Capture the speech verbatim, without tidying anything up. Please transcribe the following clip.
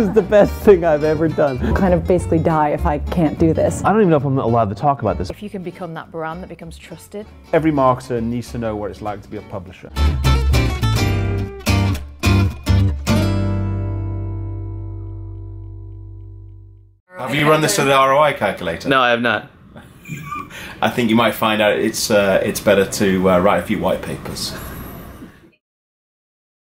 is the best thing I've ever done. I'll kind of basically die if I can't do this. I don't even know if I'm allowed to talk about this. If you can become that brand that becomes trusted. Every marketer needs to know what it's like to be a publisher. Have you run this with an R O I calculator? No, I have not. I think you might find out it's, uh, it's better to uh, write a few white papers.